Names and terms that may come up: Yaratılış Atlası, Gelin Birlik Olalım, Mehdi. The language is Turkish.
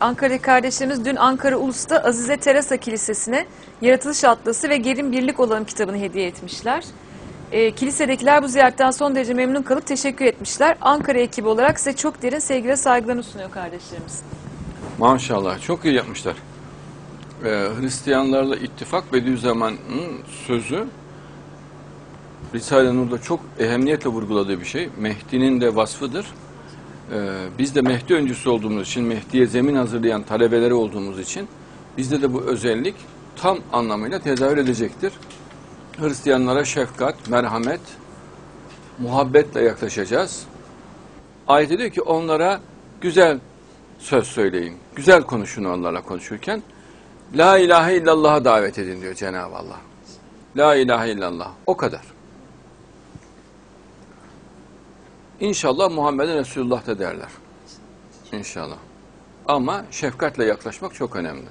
Ankaralı kardeşlerimiz dün Ankara Ulus'ta Azize Teresa Kilisesi'ne Yaratılış Atlası ve Gelin Birlik Olalım kitabını hediye etmişler. Kilisedekiler bu ziyaretten son derece memnun kalıp teşekkür etmişler. Ankara ekibi olarak size çok derin sevgi ve saygılarını sunuyor kardeşlerimiz. Maşallah, çok iyi yapmışlar. Hıristiyanlarla ittifak Bediüzzaman'ın sözü, Risale-i Nur'da çok ehemmiyetle vurguladığı bir şey. Mehdi'nin de vasfıdır. Biz de Mehdi öncüsü olduğumuz için, Mehdi'ye zemin hazırlayan talebeleri olduğumuz için bizde de bu özellik tam anlamıyla tezahür edecektir. Hristiyanlara şefkat, merhamet, muhabbetle yaklaşacağız. Ayet diyor ki onlara güzel söz söyleyin, güzel konuşun onlarla konuşurken. La ilahe illallah'a davet edin diyor Cenab-ı Allah. La ilahe illallah, o kadar. İnşallah Muhammed'e Resulullah da derler. İnşallah. Ama şefkatle yaklaşmak çok önemli.